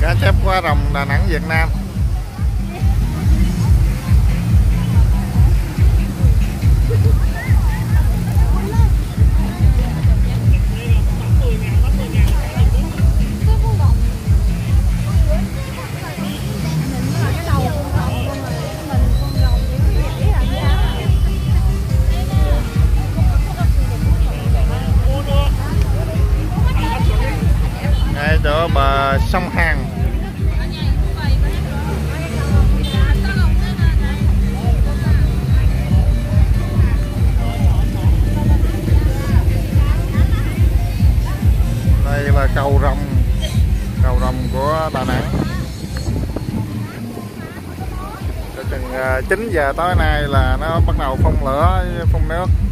cá chép quá rồng Đà Nẵng, Việt Nam. Ở bờ sông Hàn. Đây là cầu rồng của Đà Nẵng. Từ chừng 9 giờ tối nay là nó bắt đầu phun lửa, phun nước.